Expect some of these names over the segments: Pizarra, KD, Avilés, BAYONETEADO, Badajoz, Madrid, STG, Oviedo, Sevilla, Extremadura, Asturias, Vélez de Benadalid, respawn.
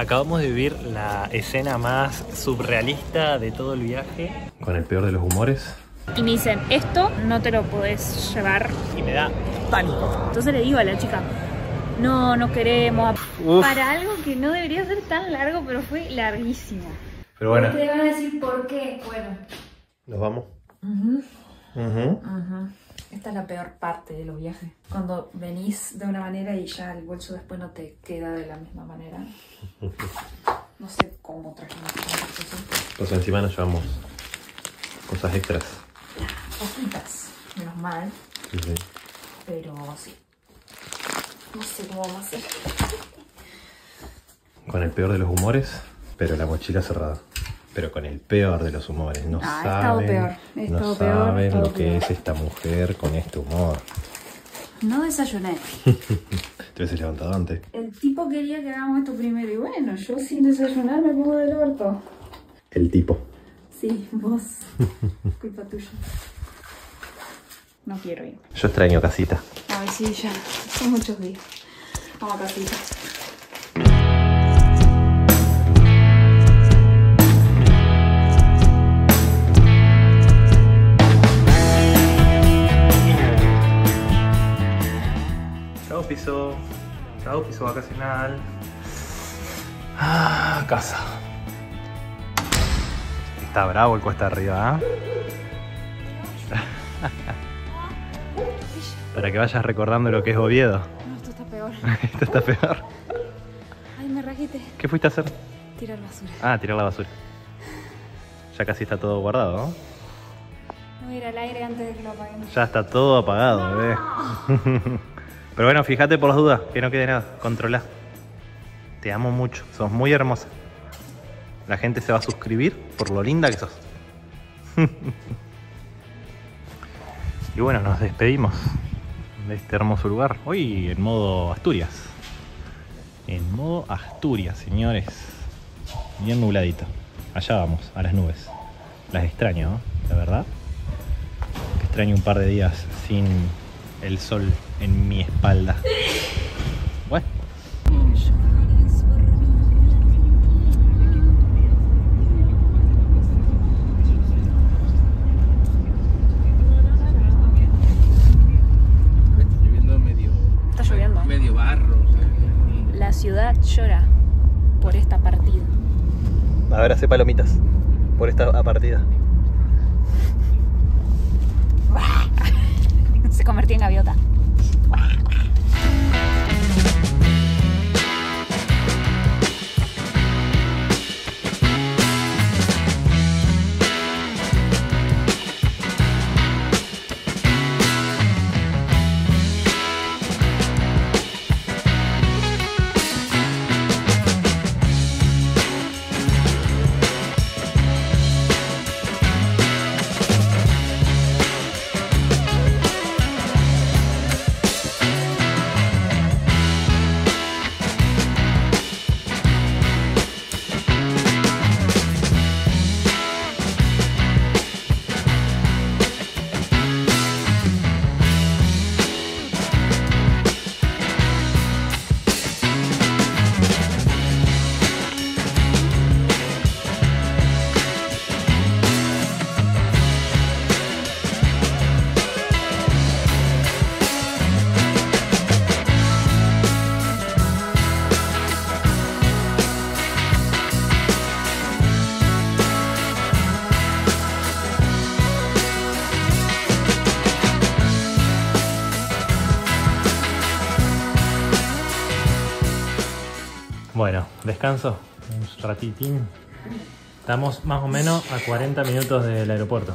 Acabamos de vivir la escena más surrealista de todo el viaje. Con el peor de los humores. Y me dicen, esto no te lo podés llevar. Y me da pánico. Entonces le digo a la chica, no, no queremos. Uf. Para algo que no debería ser tan largo, pero fue larguísimo. Pero bueno. Te van a decir por qué. Bueno. Nos vamos. Esta es la peor parte de los viajes. Cuando venís de una manera y ya el bolso después no te queda de la misma manera. No sé cómo trajimos tantas cosas. Pues encima nos llevamos cosas extras. Poquitas, menos mal. Sí, sí. Pero sí. No sé cómo vamos a hacer. Con el peor de los humores, pero la mochila cerrada. Pero con el peor de los humores, no saben, no saben lo que es esta mujer con este humor. No desayuné. ¿Te hubieses levantado antes? El tipo quería que hagamos esto primero y bueno, yo sin desayunar me pongo del orto. El tipo. Sí, vos. Culpa tuya. No quiero ir. Yo extraño casita. Ay, sí, ya. Son muchos días. Vamos a casita. Piso, chao, piso vacacional. Ah, casa. Está bravo el cuesta arriba, ¿eh? Para que vayas recordando lo que es Oviedo. No, esto está peor. Esto está peor. Ay, me rajete. ¿Qué fuiste a hacer? Tirar basura. Ah, tirar la basura. Ya casi está todo guardado, ¿no? No voy a ir al aire antes de que lo apaguemos. Ya está todo apagado, bebé. No. Pero bueno, fíjate por las dudas, que no quede nada, controlá. Te amo mucho, sos muy hermosa. La gente se va a suscribir por lo linda que sos. Y bueno, nos despedimos de este hermoso lugar. Hoy en modo Asturias. En modo Asturias, señores. Bien nubladito. Allá vamos, a las nubes. Las extraño, ¿no? La verdad. Extraño un par de días sin el sol en mi espalda. Bueno. Está lloviendo. Medio barro. La ciudad llora por esta partida. A ver, hace palomitas por esta partida. Se convertí en gaviota. Bueno, descanso un ratitín. Estamos más o menos a 40 minutos del aeropuerto.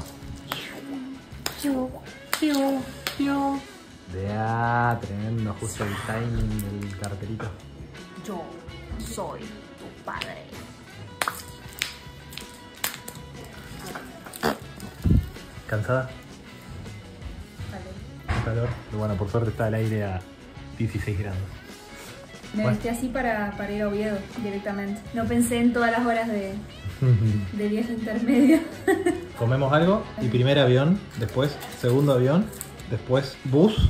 Ah, tremendo, justo el timing del carterito. Yo soy tu padre. ¿Cansada? Calor. Calor. Bueno, por suerte está el aire a 16 grados. Me vestí así para ir a Oviedo directamente. No pensé en todas las horas de viaje intermedio. Comemos algo y primer avión, después segundo avión, después bus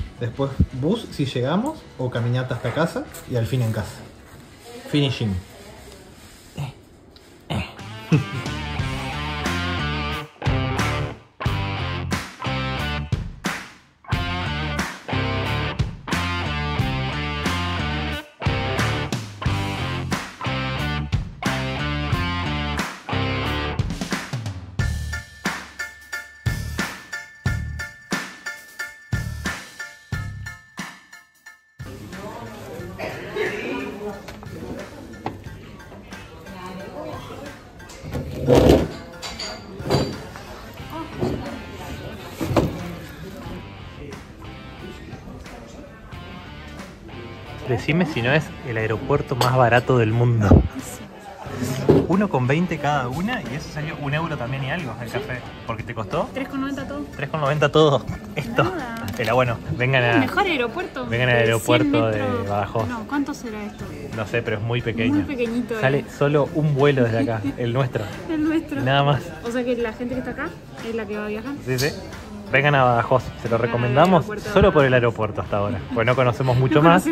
si llegamos o caminata hasta casa y al fin en casa. Finishing. Decime si no es el aeropuerto más barato del mundo. 1,20 cada una y eso salió €1 también y algo el café. ¿Porque te costó? 3,90 todo. 3,90 todo. Esto. Nada. Pero bueno, vengan a... El mejor aeropuerto. Vengan al aeropuerto de Badajoz. No, ¿cuánto será esto? No sé, pero es muy pequeño. Muy pequeñito. Sale solo un vuelo desde acá, el nuestro. El nuestro. Nada más. O sea que la gente que está acá es la que va a viajar. Sí, sí. Vengan a Badajoz, se lo recomendamos solo por el aeropuerto hasta ahora. Pues no conocemos mucho más,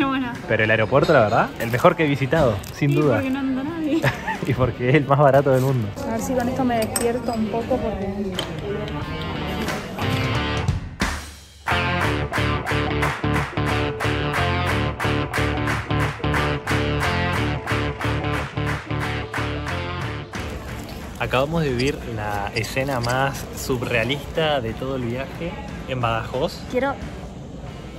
pero el aeropuerto, la verdad, el mejor que he visitado, sin duda. Y porque no anda nadie. Y porque es el más barato del mundo. A ver si con esto me despierto un poco porque... Acabamos de vivir la escena más surrealista de todo el viaje en Badajoz. Quiero,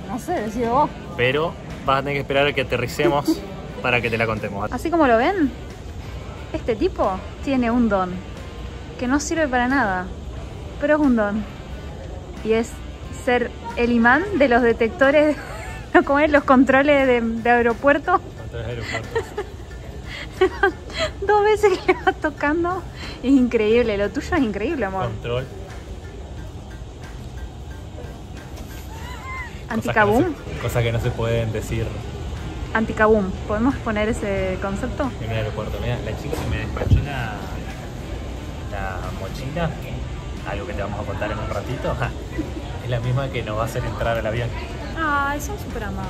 no sé, decido vos. Pero vas a tener que esperar a que aterricemos para que te la contemos. Así como lo ven, este tipo tiene un don que no sirve para nada, pero es un don. Y es ser el imán de los detectores, no comer los controles de aeropuerto. Controles de aeropuerto. Dos veces que le vas tocando. Es increíble, lo tuyo es increíble, amor. Control. Anticaboom. Cosas que no se pueden decir. Anticaboom, ¿podemos poner ese concepto? En un aeropuerto, mira, la chica que me despachó la mochila, algo que te vamos a contar en un ratito, es la misma que nos va a hacer entrar al avión. Ay, son súper amables.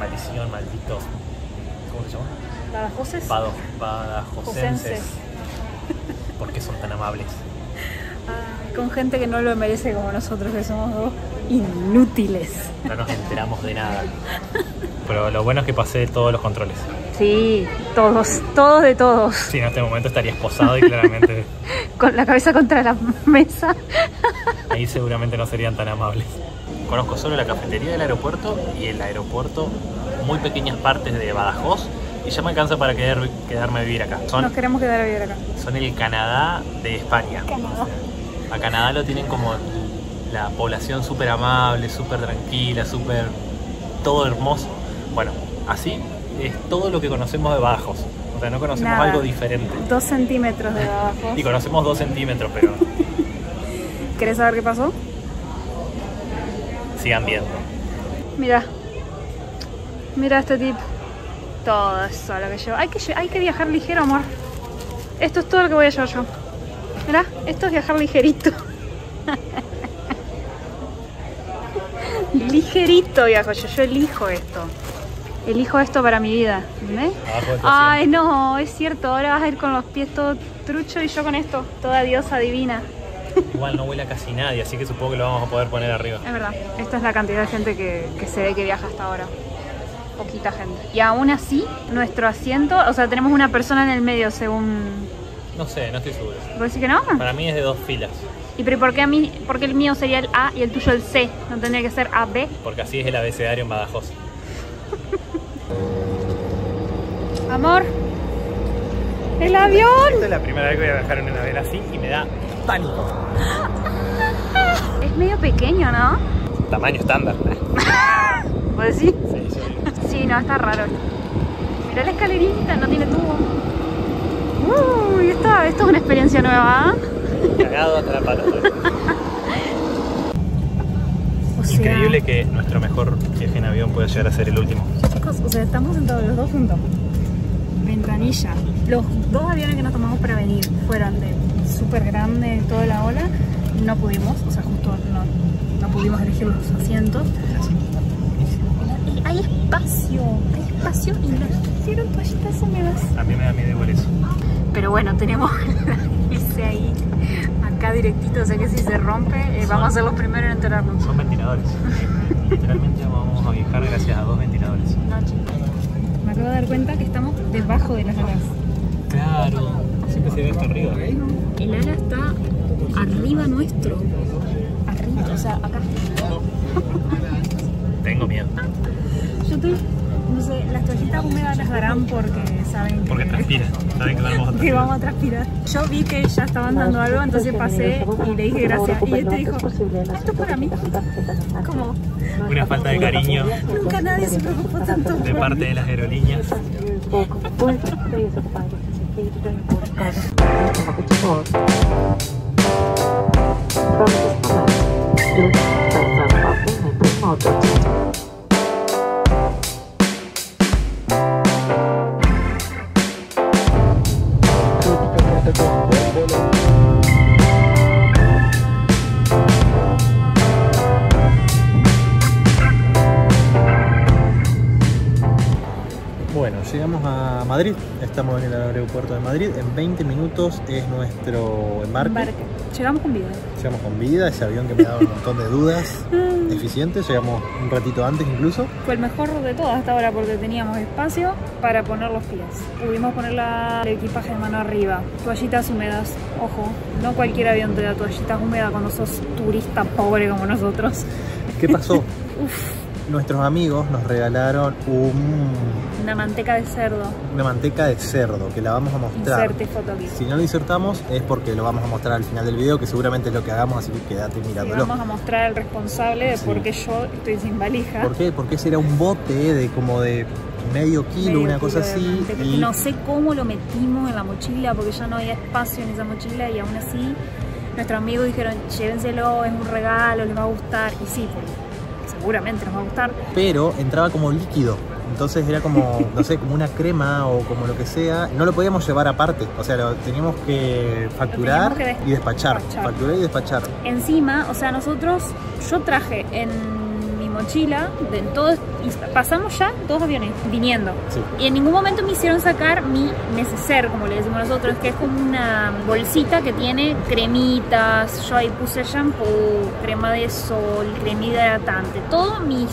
Maldición, malditos. ¿Cómo se llama? ¿Badajoses? Badajosenses. ¿Por qué son tan amables? Ah, con gente que no lo merece como nosotros, que somos dos inútiles. No nos enteramos de nada. Pero lo bueno es que pasé todos los controles. Sí, todos de todos. Sí, en este momento estaría esposado y claramente... con la cabeza contra la mesa. Ahí seguramente no serían tan amables. Conozco solo la cafetería del aeropuerto y el aeropuerto, muy pequeñas partes de Badajoz. Y ya me alcanza para quedarme a vivir acá. Nos queremos quedar a vivir acá. Son el Canadá de España. Canadá. A Canadá lo tienen como la población súper amable, súper tranquila, súper... todo hermoso. Bueno, así es todo lo que conocemos de Badajoz. O sea, no conocemos nada, algo diferente. 2 centímetros de Badajoz. Y conocemos 2 centímetros, pero... ¿Querés saber qué pasó? Sigan viendo. Mirá. Mirá este tipo. Todo eso lo que llevo. Hay que viajar ligero, amor. Esto es todo lo que voy a llevar yo. Mirá, esto es viajar ligerito. Ligerito viajo yo. Yo elijo esto. Elijo esto para mi vida. ¿Entendés? Ay, no, es cierto. Ahora vas a ir con los pies todo trucho y yo con esto. Toda diosa divina. Igual no huele a casi nadie, así que supongo que lo vamos a poder poner arriba. Es verdad. Esta es la cantidad de gente que se ve que viaja hasta ahora. Poquita gente. Y aún así, nuestro asiento, o sea, tenemos una persona en el medio según... No sé, no estoy seguro. ¿Vos decís que no? Para mí es de 2 filas. ¿Y pero por qué a mí, por qué el mío sería el A y el tuyo el C? ¿No tendría que ser AB? Porque así es el abecedario en Badajoz. Amor, ¡el avión! Esta es la primera vez que voy a viajar en un avión así y me da pánico. Es medio pequeño, ¿no? Tamaño estándar. ¿Vos decís? Sí, no, está raro. Mirá la escalerita, no tiene tubo. Uy, esto es una experiencia nueva. Cagado hasta la palabra. Increíble que nuestro mejor viaje en avión pueda llegar a ser el último. Chicos, o sea, estamos sentados los dos juntos. Ventanilla. Los 2 aviones que nos tomamos para venir fueron de súper grande toda la ola. No pudimos, o sea, justo no pudimos elegir los asientos. Hay espacio y nos hicieron toallitas húmedas. A mí me da miedo igual eso. Pero pero bueno, tenemos ese ahí, acá directito, o sea que si se rompe, vamos a ser los primeros en enterarnos. Son ventiladores, literalmente vamos a viajar gracias a dos ventiladores. Me acabo de dar cuenta que estamos debajo de las alas. Claro, siempre se ve hasta arriba. El ala está arriba nuestro, arriba, o sea, acá. Tengo miedo. Yo te... No sé, las toallitas húmedas las darán porque saben que... Porque transpiran, saben que vamos a transpirar. Yo vi que ya estaban dando algo, entonces pasé y le dije gracias. Y él te dijo, esto es para mí. Como... Una falta de cariño. Nunca nadie se preocupó tanto. De parte de las aerolíneas. Bueno, llegamos a Madrid, estamos en el aeropuerto de Madrid, en 20 minutos es nuestro embarque. Llegamos con vida. Llegamos con vida, ese avión que me daba un montón de dudas, eficiente, llegamos un ratito antes incluso. Fue el mejor de todo hasta ahora porque teníamos espacio para poner los pies. Pudimos poner el equipaje de mano arriba, toallitas húmedas, ojo, no cualquier avión te da toallitas húmedas cuando sos turista pobre como nosotros. ¿Qué pasó? Uf. Nuestros amigos nos regalaron una manteca de cerdo. Una manteca de cerdo que la vamos a mostrar. Inserte foto aquí. Si no lo insertamos es porque lo vamos a mostrar al final del video, que seguramente es lo que hagamos, así que quédate mirándolo. Sí, vamos a mostrar al responsable de por qué yo estoy sin valija. ¿Por qué? Porque ese era un bote de como de medio kilo, una cosa así. Y... No sé cómo lo metimos en la mochila porque ya no había espacio en esa mochila y aún así nuestros amigos dijeron llévenselo, es un regalo, les va a gustar y sí, seguramente nos va a gustar. Pero entraba como líquido, entonces era como, no sé, como una crema o como lo que sea. No lo podíamos llevar aparte, o sea, lo teníamos que facturar y despachar. Facturar y despachar. Encima, o sea, nosotros, yo traje en mi mochila, de todos, pasamos ya dos aviones viniendo. Sí. Y en ningún momento me hicieron sacar mi neceser, como le decimos nosotros, que es como una bolsita que tiene cremitas. Yo ahí puse shampoo, crema de sol, crema hidratante, todos mis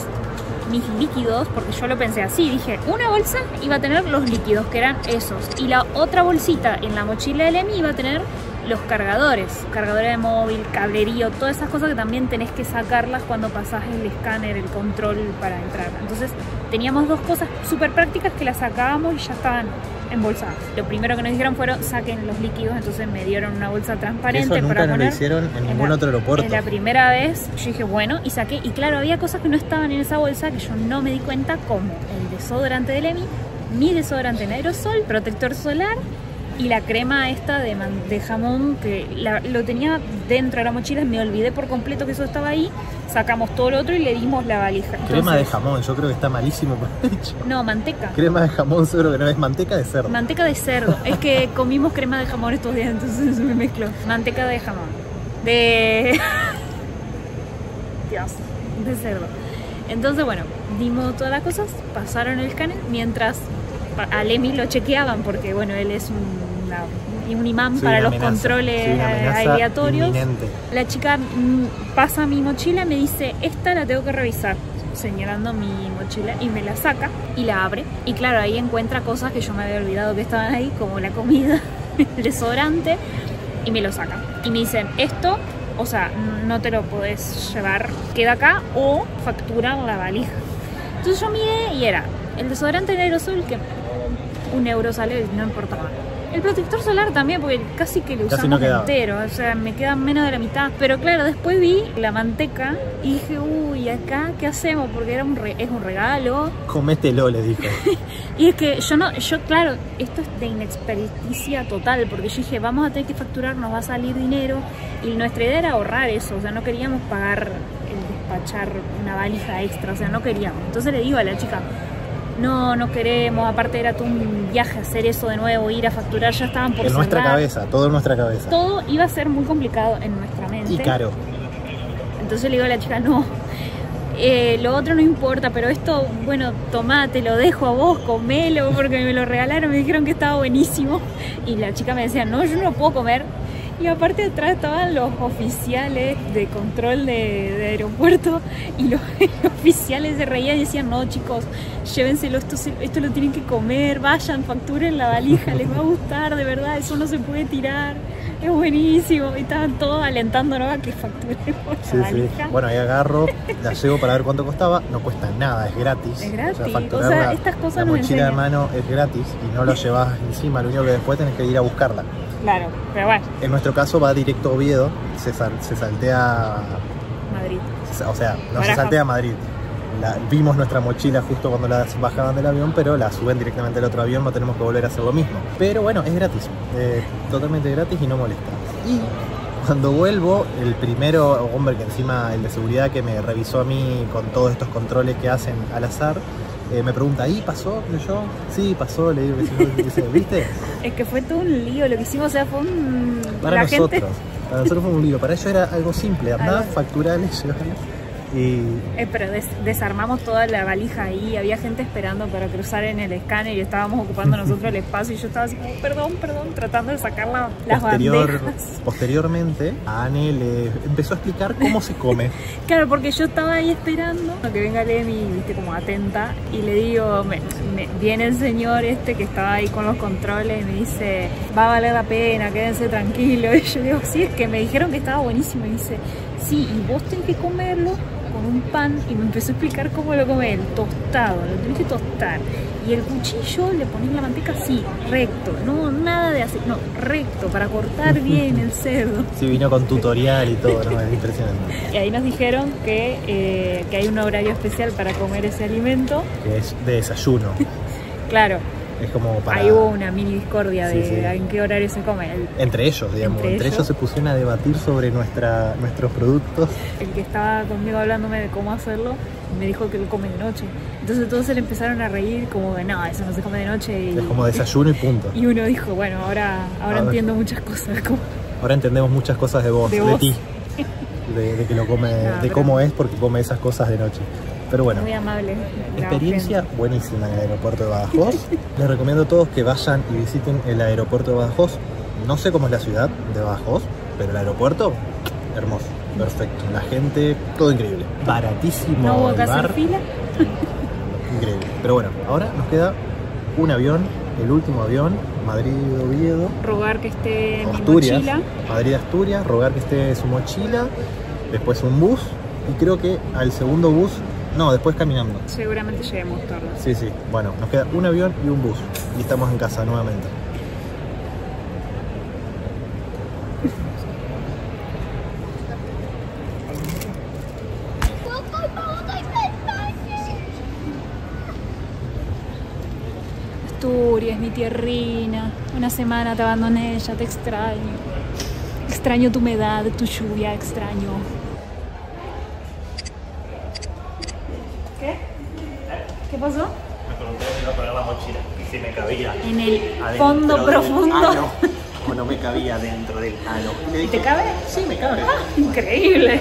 líquidos, porque yo lo pensé así, dije, una bolsa iba a tener los líquidos, que eran esos, y la otra bolsita en la mochila de Lemi iba a tener los cargadores de móvil, cablerío, todas esas cosas que también tenés que sacarlas cuando pasás el escáner, el control para entrar. Entonces teníamos dos cosas súper prácticas que las sacábamos y ya estaban embolsadas. Lo primero que nos dijeron fueron saquen los líquidos, entonces me dieron una bolsa transparente. Eso nunca para poner. Lo hicieron en ningún otro aeropuerto. Es la primera vez, yo dije bueno, y saqué, y claro, había cosas que no estaban en esa bolsa que yo no me di cuenta, como el desodorante de Lemi, mi desodorante en aerosol, protector solar, y la crema esta de jamón que lo tenía dentro de la mochila. Me olvidé por completo que eso estaba ahí. Sacamos todo lo otro y le dimos la valija. Entonces, crema de jamón, yo creo que está malísimo por el hecho. No, manteca. Crema de jamón seguro que no es, manteca de cerdo. Manteca de cerdo, es que comimos crema de jamón estos días, entonces se me mezcló. Manteca de jamón. Dios, de cerdo. Entonces bueno, dimos todas las cosas, pasaron el escáner mientras... A Lemi lo chequeaban porque, bueno, él es un imán para los controles aleatorios. La chica pasa mi mochila y me dice, esta la tengo que revisar, señalando mi mochila, y me la saca y la abre. Y claro, ahí encuentra cosas que yo me había olvidado que estaban ahí, como la comida, el desodorante, y me lo saca. Y me dicen, esto, o sea, no te lo podés llevar, queda acá o facturan la valija. Entonces yo miré y era el desodorante en aerosol que... €1 sale, no importaba. El protector solar también, porque casi que lo usamos entero, o sea, me quedan menos de la mitad. Pero claro, después vi la manteca y dije, uy, acá, ¿qué hacemos? Porque era es un regalo. Comételo, le dije. Y es que yo claro, esto es de inexperticia total, porque yo dije, vamos a tener que facturar, nos va a salir dinero, y nuestra idea era ahorrar eso, o sea, no queríamos pagar el despachar una valija extra, o sea, no queríamos. Entonces le digo a la chica, no queremos, aparte era todo un viaje hacer eso de nuevo, ir a facturar, ya estaban por cerrar. En nuestra cabeza, todo en nuestra cabeza. Todo iba a ser muy complicado en nuestra mente. Y caro. Entonces le digo a la chica, no, Lo otro no importa, pero esto, bueno, tomá, te lo dejo a vos, comelo, porque me lo regalaron, me dijeron que estaba buenísimo. Y la chica me decía, no, yo no lo puedo comer. Y aparte atrás estaban los oficiales de control de aeropuerto y los oficiales se reían y decían, no chicos, llévenselo, esto lo tienen que comer, vayan, facturen la valija, les va a gustar, de verdad, eso no se puede tirar, es buenísimo. Y estaban todos alentándonos a que facturemos la valija. Sí. Bueno, ahí agarro, la llevo para ver cuánto costaba, no cuesta nada, es gratis. Es gratis, o sea, estas cosas la mochila de mano es gratis y no lo llevas encima, lo único que después tenés que ir a buscarla. Claro, pero bueno. En nuestro caso va directo a Oviedo, se saltea Madrid. O sea, no Badajoz. Se saltea Madrid. Vimos nuestra mochila justo cuando las bajaban del avión, pero la suben directamente al otro avión, no tenemos que volver a hacer lo mismo. Pero bueno, es gratis, totalmente gratis y no molesta. Y cuando vuelvo, el primero hombre que encima, el de seguridad que me revisó a mí con todos estos controles que hacen al azar, me pregunta, ¿y pasó? Y yo, sí, pasó, le digo, ¿viste? Es que fue todo un lío lo que hicimos, o sea, fue un... Para nosotros fue un lío, para ellos era algo simple, andaba, facturales, y... pero desarmamos toda la valija ahí, había gente esperando para cruzar en el escáner y estábamos ocupando nosotros el espacio y yo estaba así como, perdón, tratando de sacar las bandejas. Posteriormente, a Ane le empezó a explicar cómo se come. Claro, porque yo estaba ahí esperando que venga Lemi, viste, como atenta, y le digo, viene el señor este que estaba ahí con los controles y me dice, va a valer la pena, quédense tranquilos. Y yo digo, sí, es que me dijeron que estaba buenísimo. Y dice, sí, y vos tenés que comerlo con un pan, y me empezó a explicar cómo lo come, el tostado, lo tenés que tostar, y el cuchillo le ponés la manteca así, recto, no nada de así, no, recto, para cortar bien el cerdo. Sí, vino con tutorial y todo, ¿no? Es impresionante. Y ahí nos dijeron que hay un horario especial para comer ese alimento. Que es de desayuno. Claro. Es como para... Ahí hubo una mini discordia de en qué horario se come. Entre ellos, digamos. Entre ellos se pusieron a debatir sobre nuestros productos. El que estaba conmigo hablándome de cómo hacerlo, me dijo que lo come de noche. Entonces todos se le empezaron a reír como de, no, eso no se come de noche. Y, es como desayuno y punto. Y uno dijo, bueno, ahora entiendo muchas cosas. Como... Ahora entendemos muchas cosas de vos. Ti. De que lo come, cómo es, porque come esas cosas de noche. Pero bueno, muy amable, experiencia buenísima en el aeropuerto de Badajoz. Les recomiendo a todos que vayan y visiten el aeropuerto de Badajoz. No sé cómo es la ciudad de Badajoz, pero el aeropuerto, hermoso, perfecto. La gente, todo increíble. Baratísimo. No hubo que hacer fila. Increíble. Pero bueno, ahora nos queda un avión, el último avión, Madrid-Oviedo. Rogar que esté en Asturias, mi mochila. Madrid-Asturias, rogar que esté en su mochila. Después un bus y creo que al segundo bus... No, después caminando. Seguramente lleguemos tarde. Sí. Bueno, nos queda un avión y un bus. Y estamos en casa nuevamente. Asturias, mi tierrina. Una semana te abandoné, ya te extraño. Extraño tu humedad, tu lluvia, extraño. ¿Qué pasó? Me pregunté si iba a pagar la mochila y si me cabía. En el fondo profundo. O no me cabía dentro del ano. ¿Te cabe? Sí, me cabe. Ah, increíble.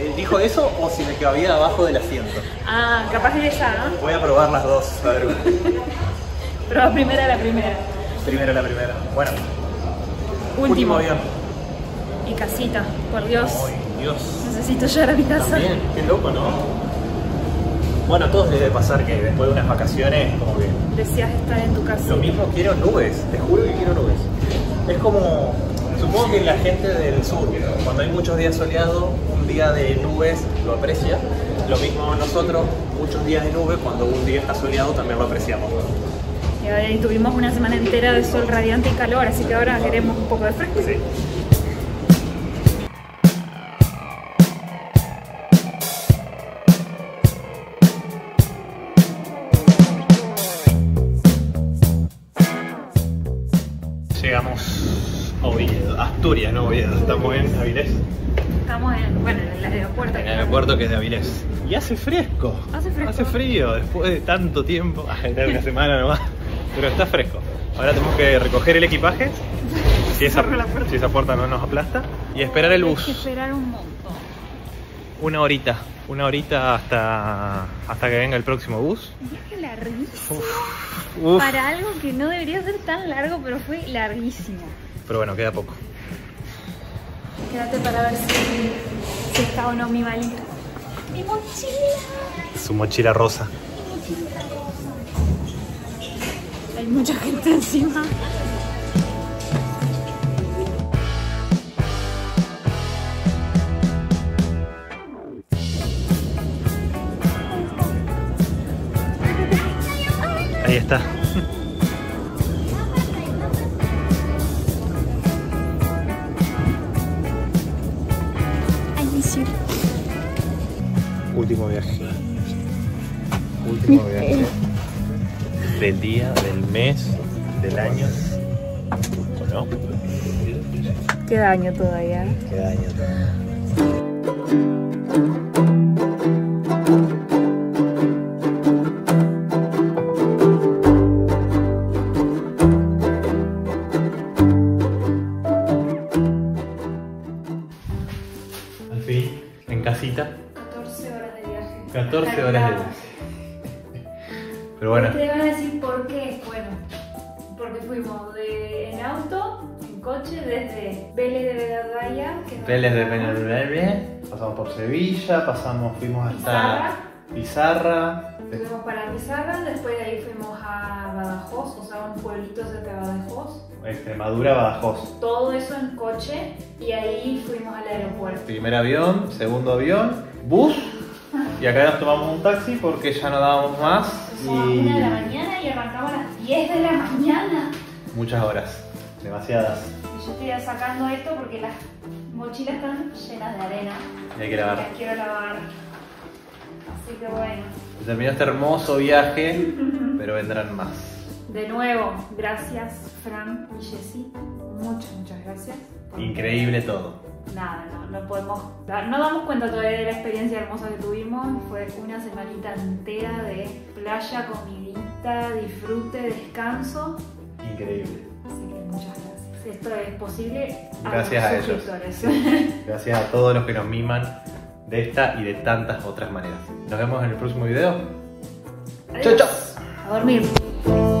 Él dijo eso o si me cabía abajo del asiento. Ah, capaz de esa, ¿no? Voy a probar las dos, a ver. Pero primero la primera. Bueno. Último avión. Y casita, por Dios. Ay, Dios. Necesito llegar a mi casa. También. Qué loco, ¿no? Bueno, a todos les debe pasar que después de unas vacaciones, como que... Deseas estar en tu casa. Lo mismo, quiero nubes, te juro que quiero nubes. Es como, supongo que la gente del sur, cuando hay muchos días soleados, un día de nubes lo aprecia. Lo mismo nosotros, muchos días de nubes, cuando un día está soleado también lo apreciamos. Y ahí tuvimos una semana entera de sol radiante y calor, así que ahora queremos un poco de fresco. Sí. Asturias, no Oviedo, estamos en Avilés. Estamos en el aeropuerto. En el aeropuerto que es de Avilés. Y hace fresco. Hace frío después de tanto tiempo. Era una semana nomás. Pero está fresco. Ahora tenemos que recoger el equipaje. Si esa puerta no nos aplasta. Y esperar el bus. Hay que esperar un montón. Una horita hasta que venga el próximo bus. Mira que larguísimo. Uf. Para algo que no debería ser tan largo, pero fue larguísimo. Pero bueno, queda poco. Quédate para ver si está o no mi maleta. ¡Mi mochila! Su mochila rosa. Mi mochila rosa. Hay mucha gente encima. Ahí está. Último viaje del día, del mes, del año. ¿O no? Queda año todavía. Al fin, en casita. 14 horas de viaje. Pero bueno. Te van a decir por qué. Bueno, porque fuimos en auto, en coche, desde Vélez de Benadalid. Pasamos por Sevilla, fuimos hasta Pizarra. Fuimos para Pizarra, después de ahí fuimos a Badajoz, o sea, un pueblito cerca de Badajoz. Extremadura, Badajoz. Todo eso en coche y ahí fuimos al aeropuerto. Primer avión, segundo avión, bus. Y acá nos tomamos un taxi porque ya no dábamos más. Empezó a 1 de la mañana y arrancaba a las 10 de la mañana. Muchas horas, demasiadas. Yo estoy sacando esto porque las mochilas están llenas de arena. Y hay que lavar. Las quiero lavar. Así que bueno. Terminó este hermoso viaje, pero vendrán más. De nuevo, gracias Fran y Jessy. Muchas gracias. Increíble todo. Nada, no podemos dar, no damos cuenta todavía de la experiencia hermosa que tuvimos. Fue una semanita entera de playa, comidita, disfrute, descanso. Increíble. Así que muchas gracias. Esto es posible gracias a ellos. Gracias a todos los que nos miman de esta y de tantas otras maneras. Nos vemos en el próximo video. Adiós. Chau, chau. A dormir.